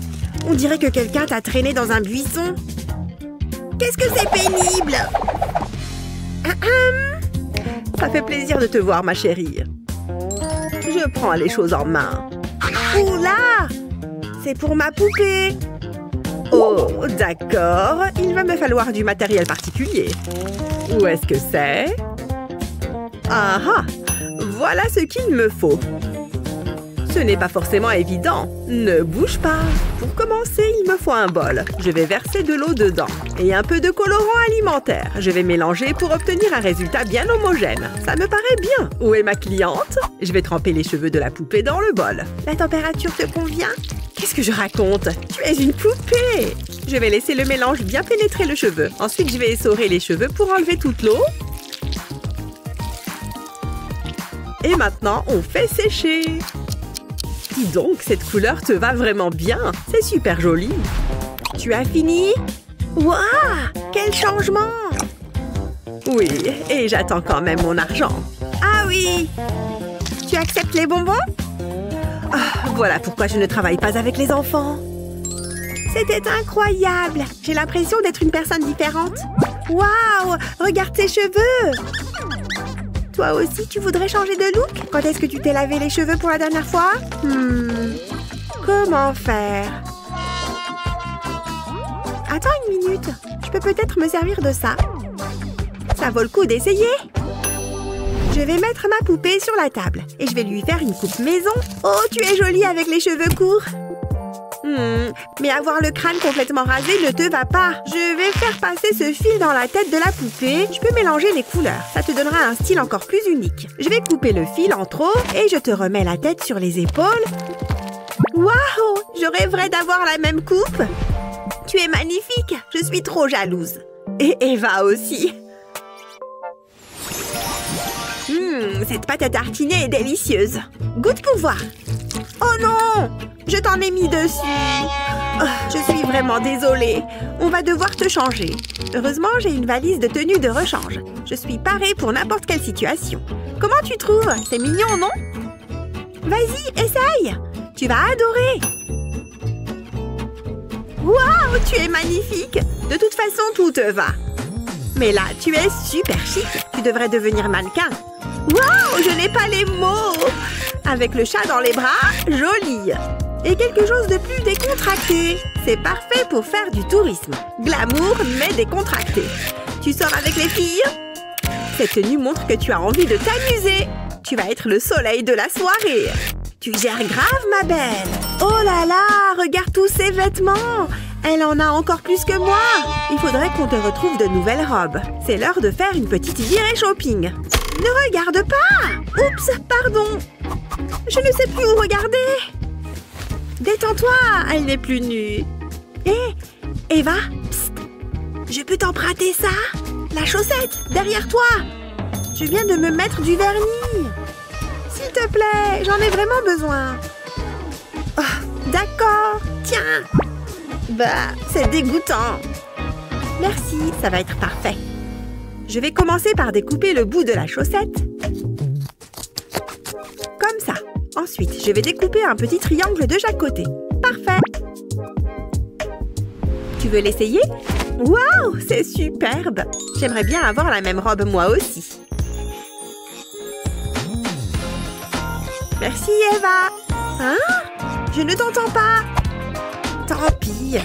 On dirait que quelqu'un t'a traîné dans un buisson. Qu'est-ce que c'est pénible! ah, hum. Ça fait plaisir de te voir, ma chérie. Je prends les choses en main. Oula! C'est pour ma poupée. Oh, d'accord. Il va me falloir du matériel particulier. Où est-ce que c'est? Ah ah! Voilà ce qu'il me faut. Ce n'est pas forcément évident. Ne bouge pas. Pour commencer, il me faut un bol. Je vais verser de l'eau dedans. Et un peu de colorant alimentaire. Je vais mélanger pour obtenir un résultat bien homogène. Ça me paraît bien. Où est ma cliente? Je vais tremper les cheveux de la poupée dans le bol. La température te convient? Qu'est-ce que je raconte? Tu es une poupée! Je vais laisser le mélange bien pénétrer le cheveu. Ensuite, je vais essorer les cheveux pour enlever toute l'eau. Et maintenant, on fait sécher. Dis donc, cette couleur te va vraiment bien. C'est super joli. Tu as fini? Waouh! Quel changement! Oui, et j'attends quand même mon argent. Ah oui! Tu acceptes les bonbons? Oh, voilà pourquoi je ne travaille pas avec les enfants. C'était incroyable! J'ai l'impression d'être une personne différente. Waouh! Regarde ses cheveux! Toi aussi, tu voudrais changer de look? Quand est-ce que tu t'es lavé les cheveux pour la dernière fois? Hmm... Comment faire? Attends une minute. Je peux peut-être me servir de ça. Ça vaut le coup d'essayer. Je vais mettre ma poupée sur la table et je vais lui faire une coupe maison. Oh, tu es jolie avec les cheveux courts. Hmm, mais avoir le crâne complètement rasé ne te va pas. Je vais faire passer ce fil dans la tête de la poupée. Je peux mélanger les couleurs. Ça te donnera un style encore plus unique. Je vais couper le fil en trop et je te remets la tête sur les épaules. Waouh, je rêverais d'avoir la même coupe. Tu es magnifique. Je suis trop jalouse. Et Eva aussi. Hum, cette pâte à tartiner est délicieuse. Goûte pour voir. Oh non! Je t'en ai mis dessus. Oh, je suis vraiment désolée. On va devoir te changer. Heureusement, j'ai une valise de tenue de rechange. Je suis parée pour n'importe quelle situation. Comment tu trouves? C'est mignon, non? Vas-y, essaye. Tu vas adorer. Waouh, tu es magnifique. De toute façon, tout te va. Mais là, tu es super chic. Tu devrais devenir mannequin. Waouh, je n'ai pas les mots. Avec le chat dans les bras, joli. Et quelque chose de plus décontracté. C'est parfait pour faire du tourisme. Glamour, mais décontracté. Tu sors avec les filles? Cette tenue montre que tu as envie de t'amuser. Tu vas être le soleil de la soirée. Tu gères grave, ma belle. Oh là là, regarde tous ces vêtements. Elle en a encore plus que moi. Il faudrait qu'on te retrouve de nouvelles robes. C'est l'heure de faire une petite virée shopping. Ne regarde pas! Oups, pardon. Je ne sais plus où regarder. Détends-toi, elle n'est plus nue. Hé, hey, Eva, psst. Je peux t'emprunter ça? La chaussette, derrière toi. Je viens de me mettre du vernis. S'il te plaît, j'en ai vraiment besoin. Oh, d'accord, tiens. Bah, c'est dégoûtant. Merci, ça va être parfait. Je vais commencer par découper le bout de la chaussette. Comme ça. Ensuite, je vais découper un petit triangle de chaque côté. Parfait. Tu veux l'essayer? Waouh, c'est superbe. J'aimerais bien avoir la même robe moi aussi. Merci, Eva. Hein? Je ne t'entends pas. Tant pis.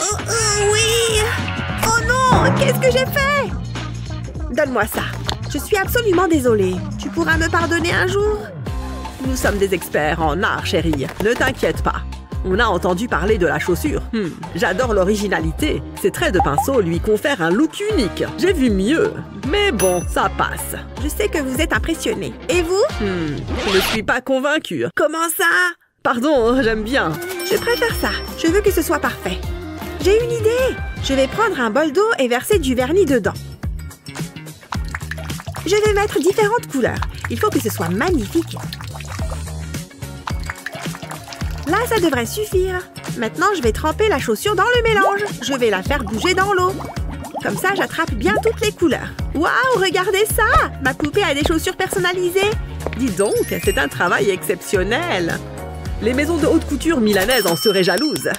Oh, oh, oui. Oh non, qu'est-ce que j'ai fait? Donne-moi ça. Je suis absolument désolée. Tu pourras me pardonner un jour? Nous sommes des experts en art, chérie. Ne t'inquiète pas. On a entendu parler de la chaussure. Hmm, j'adore l'originalité. Ces traits de pinceau lui confèrent un look unique. J'ai vu mieux. Mais bon, ça passe. Je sais que vous êtes impressionnée. Et vous? Hmm, je ne suis pas convaincue. Comment ça? Pardon, j'aime bien. Je préfère ça. Je veux que ce soit parfait. J'ai une idée. Je vais prendre un bol d'eau et verser du vernis dedans. Je vais mettre différentes couleurs. Il faut que ce soit magnifique. Là, ça devrait suffire. Maintenant, je vais tremper la chaussure dans le mélange. Je vais la faire bouger dans l'eau. Comme ça, j'attrape bien toutes les couleurs. Waouh, regardez ça! Ma poupée a des chaussures personnalisées. Dis donc, c'est un travail exceptionnel. Les maisons de haute couture milanaises en seraient jalouses.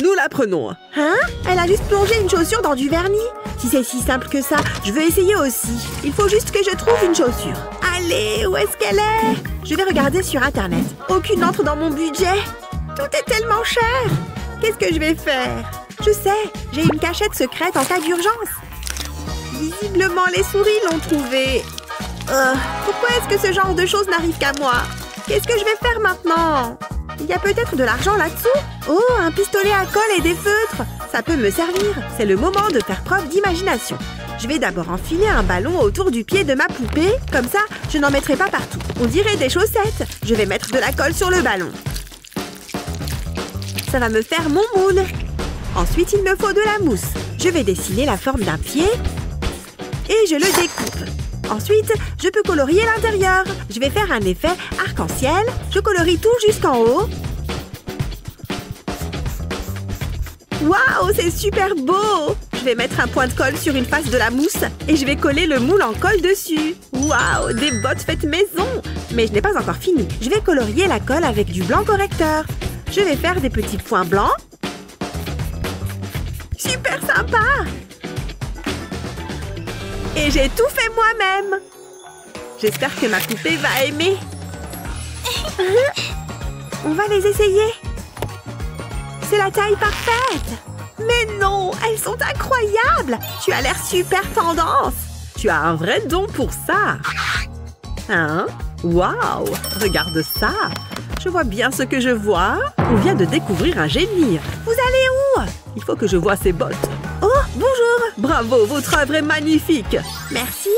Nous la prenons. Hein? Elle a juste plongé une chaussure dans du vernis. Si c'est si simple que ça, je veux essayer aussi. Il faut juste que je trouve une chaussure. Allez, où est-ce qu'elle est? Je vais regarder sur Internet. Aucune n'entre dans mon budget. Tout est tellement cher. Qu'est-ce que je vais faire? Je sais, j'ai une cachette secrète en cas d'urgence. Visiblement, les souris l'ont trouvée. Euh, pourquoi est-ce que ce genre de choses n'arrive qu'à moi? Qu'est-ce que je vais faire maintenant? Il y a peut-être de l'argent là-dessous? Oh, un pistolet à colle et des feutres! Ça peut me servir. C'est le moment de faire preuve d'imagination. Je vais d'abord enfiler un ballon autour du pied de ma poupée. Comme ça, je n'en mettrai pas partout. On dirait des chaussettes. Je vais mettre de la colle sur le ballon. Ça va me faire mon moule. Ensuite, il me faut de la mousse. Je vais dessiner la forme d'un pied et je le découpe. Ensuite, je peux colorier l'intérieur. Je vais faire un effet arc-en-ciel. Je colorie tout jusqu'en haut. Waouh, c'est super beau! Je vais mettre un point de colle sur une face de la mousse et je vais coller le moule en colle dessus. Waouh, des bottes faites maison! Mais je n'ai pas encore fini. Je vais colorier la colle avec du blanc correcteur. Je vais faire des petits points blancs. Super sympa! Et j'ai tout fait moi-même. J'espère que ma poupée va aimer. On va les essayer. C'est la taille parfaite. Mais non, elles sont incroyables. Tu as l'air super tendance. Tu as un vrai don pour ça. Hein? Waouh! Regarde ça. Je vois bien ce que je vois. On vient de découvrir un génie. Vous allez où? Il faut que je voie ces bottes. Oh, bonjour. Bravo, votre œuvre est magnifique. Merci.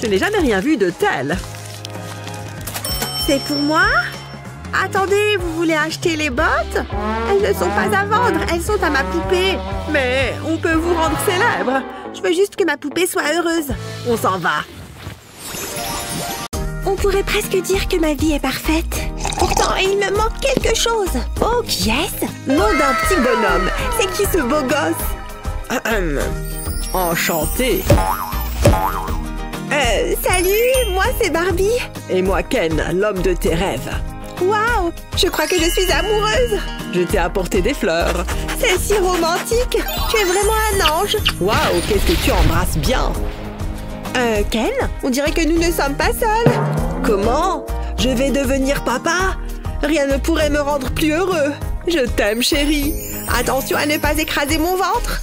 Je n'ai jamais rien vu de tel. C'est pour moi? Attendez, vous voulez acheter les bottes? Elles ne sont pas à vendre, elles sont à ma poupée. Mais on peut vous rendre célèbre. Je veux juste que ma poupée soit heureuse. On s'en va. On pourrait presque dire que ma vie est parfaite. Pourtant, il me manque quelque chose. Oh, qui est-ce? Nom d'un petit bonhomme. C'est qui ce beau gosse? Enchanté. Euh, salut, moi c'est Barbie. Et moi Ken, l'homme de tes rêves. Waouh, je crois que je suis amoureuse. Je t'ai apporté des fleurs. C'est si romantique. Tu es vraiment un ange. Waouh, qu'est-ce que tu embrasses bien. Euh, Ken, on dirait que nous ne sommes pas seuls. Comment? Je vais devenir papa. Rien ne pourrait me rendre plus heureux. Je t'aime, chérie. Attention à ne pas écraser mon ventre.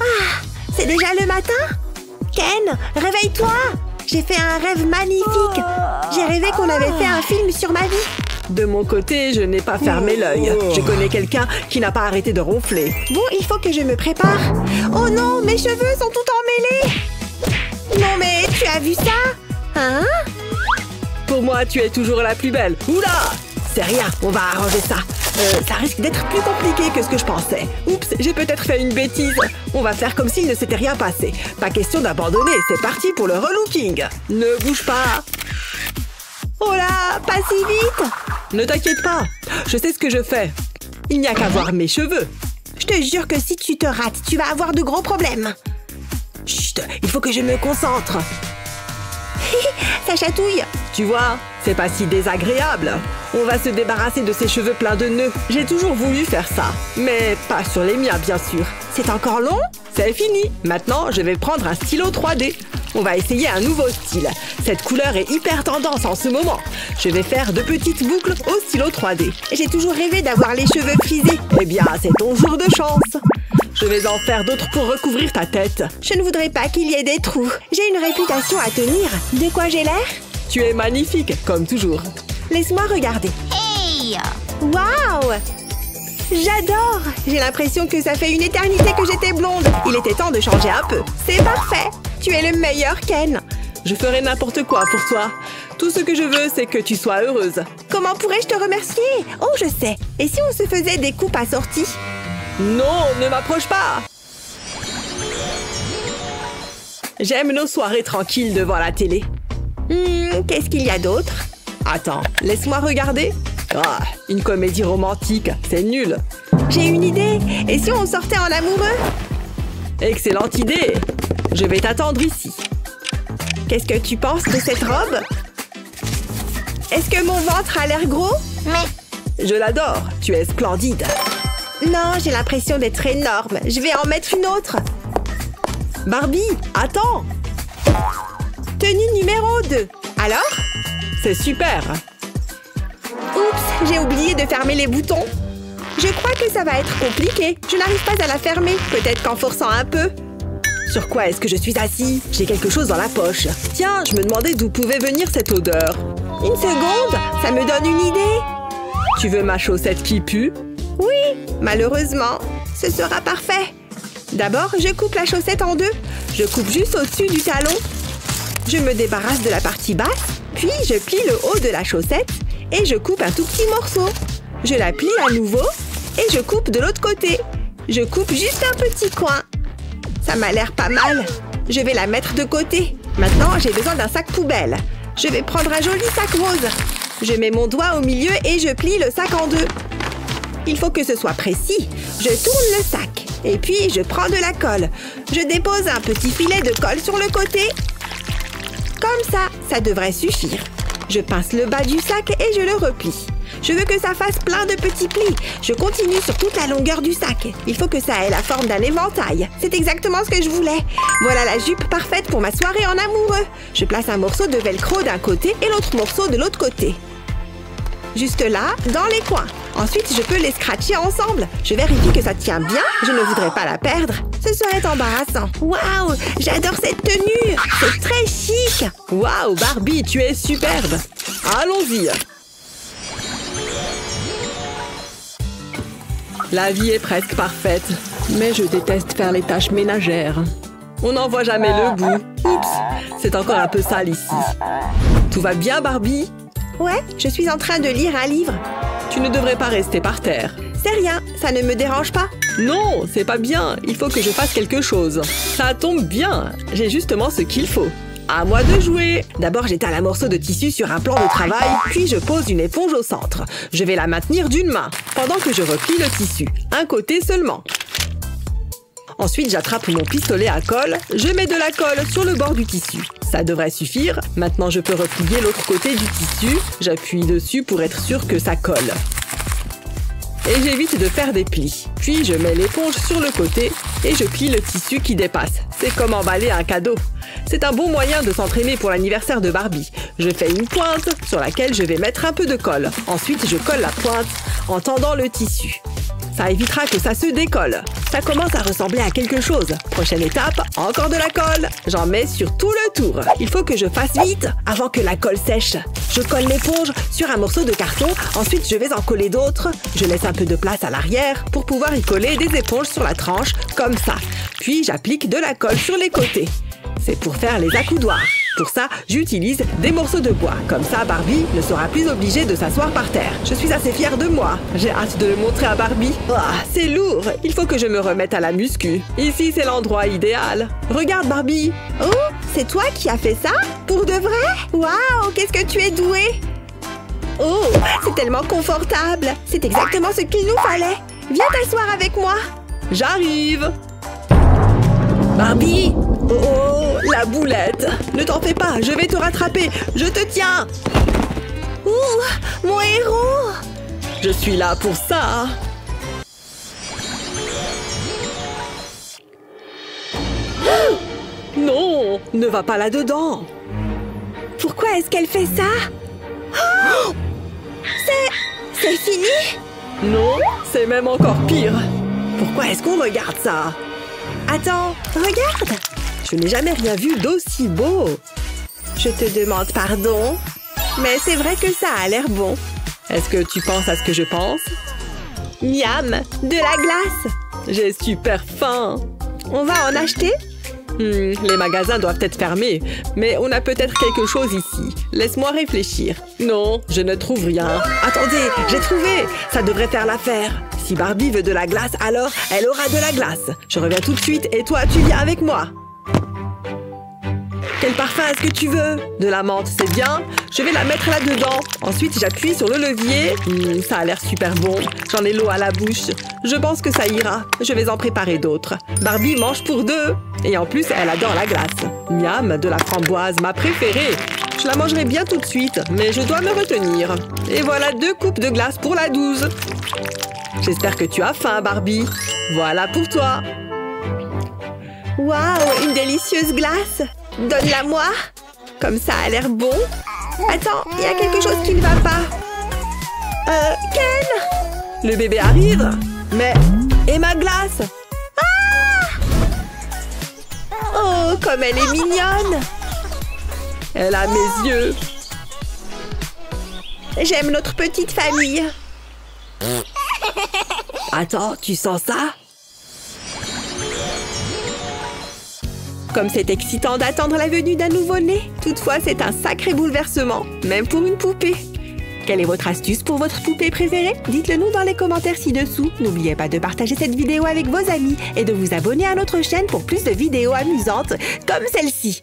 Ah, c'est déjà le matin? Ken, réveille-toi! J'ai fait un rêve magnifique. J'ai rêvé qu'on avait fait un film sur ma vie. De mon côté, je n'ai pas fermé l'œil. Je connais quelqu'un qui n'a pas arrêté de ronfler. Bon, il faut que je me prépare. Oh non, mes cheveux sont tout emmêlés. Non mais, tu as vu ça? Hein? Pour moi, tu es toujours la plus belle. Oula! C'est rien, on va arranger ça. Euh, ça risque d'être plus compliqué que ce que je pensais. Oups, j'ai peut-être fait une bêtise. On va faire comme s'il ne s'était rien passé. Pas question d'abandonner, c'est parti pour le relooking. Ne bouge pas. Oh là, pas si vite. Ne t'inquiète pas, je sais ce que je fais. Il n'y a qu'à voir mes cheveux. Je te jure que si tu te rates, tu vas avoir de gros problèmes. Chut, il faut que je me concentre. Ça chatouille. Tu vois, c'est pas si désagréable. On va se débarrasser de ces cheveux pleins de nœuds. J'ai toujours voulu faire ça, mais pas sur les miens, bien sûr. C'est encore long? C'est fini. Maintenant, je vais prendre un stylo trois D. On va essayer un nouveau style. Cette couleur est hyper tendance en ce moment. Je vais faire de petites boucles au stylo trois D. J'ai toujours rêvé d'avoir les cheveux frisés. Eh bien, c'est ton jour de chance. Je vais en faire d'autres pour recouvrir ta tête. Je ne voudrais pas qu'il y ait des trous. J'ai une réputation à tenir. De quoi j'ai l'air? Tu es magnifique, comme toujours. Laisse-moi regarder. Hey! Waouh! J'adore! J'ai l'impression que ça fait une éternité que j'étais blonde. Il était temps de changer un peu. C'est parfait! Tu es le meilleur, Ken. Je ferai n'importe quoi pour toi. Tout ce que je veux, c'est que tu sois heureuse. Comment pourrais-je te remercier? Oh, je sais. Et si on se faisait des coupes assorties? Non, ne m'approche pas. J'aime nos soirées tranquilles devant la télé. Hmm, qu'est-ce qu'il y a d'autre? Attends, laisse-moi regarder. Ah, une comédie romantique, c'est nul. J'ai une idée. Et si on sortait en amoureux? Excellente idée. Je vais t'attendre ici. Qu'est-ce que tu penses de cette robe? Est-ce que mon ventre a l'air gros? Mais... Je l'adore. Tu es splendide. Non, j'ai l'impression d'être énorme. Je vais en mettre une autre. Barbie, attends. Tenue numéro deux. Alors? C'est super. Oups, j'ai oublié de fermer les boutons. Je crois que ça va être compliqué. Je n'arrive pas à la fermer. Peut-être qu'en forçant un peu. Sur quoi est-ce que je suis assise? J'ai quelque chose dans la poche. Tiens, je me demandais d'où pouvait venir cette odeur. Une seconde, ça me donne une idée. Tu veux ma chaussette qui pue? Oui, malheureusement, ce sera parfait. D'abord, je coupe la chaussette en deux. Je coupe juste au-dessus du talon. Je me débarrasse de la partie basse, puis je plie le haut de la chaussette et je coupe un tout petit morceau. Je la plie à nouveau et je coupe de l'autre côté. Je coupe juste un petit coin. Ça m'a l'air pas mal. Je vais la mettre de côté. Maintenant, j'ai besoin d'un sac poubelle. Je vais prendre un joli sac rose. Je mets mon doigt au milieu et je plie le sac en deux. Il faut que ce soit précis. Je tourne le sac. Et puis, je prends de la colle. Je dépose un petit filet de colle sur le côté. Comme ça, Ça devrait suffire. Je pince le bas du sac et je le replie. Je veux que ça fasse plein de petits plis. Je continue sur toute la longueur du sac. Il faut que ça ait la forme d'un éventail. C'est exactement ce que je voulais. Voilà la jupe parfaite pour ma soirée en amoureux. Je place un morceau de velcro d'un côté et l'autre morceau de l'autre côté. Juste là, dans les coins. Ensuite, je peux les scratcher ensemble. Je vérifie que ça tient bien. Je ne voudrais pas la perdre. Ce serait embarrassant. Waouh, j'adore cette tenue. C'est très chic. Waouh, Barbie, tu es superbe. Allons-y. La vie est presque parfaite, mais je déteste faire les tâches ménagères. On n'en voit jamais le bout. Oups, c'est encore un peu sale ici. Tout va bien, Barbie? Ouais, je suis en train de lire un livre. Tu ne devrais pas rester par terre. C'est rien, ça ne me dérange pas. Non, c'est pas bien, il faut que je fasse quelque chose. Ça tombe bien, j'ai justement ce qu'il faut. À moi de jouer. D'abord, j'étale un morceau de tissu sur un plan de travail, puis je pose une éponge au centre. Je vais la maintenir d'une main, pendant que je replie le tissu, un côté seulement. Ensuite, j'attrape mon pistolet à colle, je mets de la colle sur le bord du tissu. Ça devrait suffire. Maintenant, je peux replier l'autre côté du tissu. J'appuie dessus pour être sûr que ça colle. Et j'évite de faire des plis. Puis, je mets l'éponge sur le côté et je plie le tissu qui dépasse. C'est comme emballer un cadeau. C'est un bon moyen de s'entraîner pour l'anniversaire de Barbie. Je fais une pointe sur laquelle je vais mettre un peu de colle. Ensuite, je colle la pointe en tendant le tissu. Ça évitera que ça se décolle. Ça commence à ressembler à quelque chose. Prochaine étape, encore de la colle. J'en mets sur tout le tour. Il faut que je fasse vite avant que la colle sèche. Je colle l'éponge sur un morceau de carton. Ensuite, je vais en coller d'autres. Je laisse un peu de place à l'arrière pour pouvoir y coller des éponges sur la tranche, comme ça. Puis, j'applique de la colle sur les côtés. C'est pour faire les accoudoirs. Pour ça, j'utilise des morceaux de bois. Comme ça, Barbie ne sera plus obligée de s'asseoir par terre. Je suis assez fière de moi. J'ai hâte de le montrer à Barbie. Oh, c'est lourd. Il faut que je me remette à la muscu. Ici, c'est l'endroit idéal. Regarde, Barbie. Oh, c'est toi qui as fait ça? Pour de vrai? Waouh, qu'est-ce que tu es douée. Oh, c'est tellement confortable. C'est exactement ce qu'il nous fallait. Viens t'asseoir avec moi. J'arrive. Barbie! Oh, oh, la boulette! Ne t'en fais pas, je vais te rattraper! Je te tiens! Ouh, mon héros! Je suis là pour ça! Non! Ne va pas là-dedans! Pourquoi est-ce qu'elle fait ça? Oh, C'est... c'est fini? Non, c'est même encore pire! Pourquoi est-ce qu'on regarde ça? Attends, regarde! Je n'ai jamais rien vu d'aussi beau! Je te demande pardon, mais c'est vrai que ça a l'air bon. Est-ce que tu penses à ce que je pense? Miam! De la glace! J'ai super faim! On va en acheter? Hmm, les magasins doivent être fermés, mais on a peut-être quelque chose ici. Laisse-moi réfléchir. Non, je ne trouve rien. Attendez, j'ai trouvé! Ça devrait faire l'affaire! Si Barbie veut de la glace, alors elle aura de la glace. Je reviens tout de suite et toi, tu viens avec moi. Quel parfum est-ce que tu veux? De la menthe, c'est bien. Je vais la mettre là-dedans. Ensuite, j'appuie sur le levier. Mmh, ça a l'air super bon. J'en ai l'eau à la bouche. Je pense que ça ira. Je vais en préparer d'autres. Barbie mange pour deux. Et en plus, elle adore la glace. Miam, de la framboise, ma préférée. Je la mangerai bien tout de suite, mais je dois me retenir. Et voilà deux coupes de glace pour la douze. J'espère que tu as faim, Barbie. Voilà pour toi. Waouh, une délicieuse glace. Donne-la-moi. Comme ça a l'air bon. Attends, il y a quelque chose qui ne va pas. Euh, Ken? Le bébé arrive. Mais... et ma glace? Ah! Oh, comme elle est mignonne. Elle a mes yeux. J'aime notre petite famille. Attends, tu sens ça? Comme c'est excitant d'attendre la venue d'un nouveau-né. Toutefois, c'est un sacré bouleversement, même pour une poupée. Quelle est votre astuce pour votre poupée préférée? Dites-le nous dans les commentaires ci-dessous. N'oubliez pas de partager cette vidéo avec vos amis et de vous abonner à notre chaîne pour plus de vidéos amusantes comme celle-ci.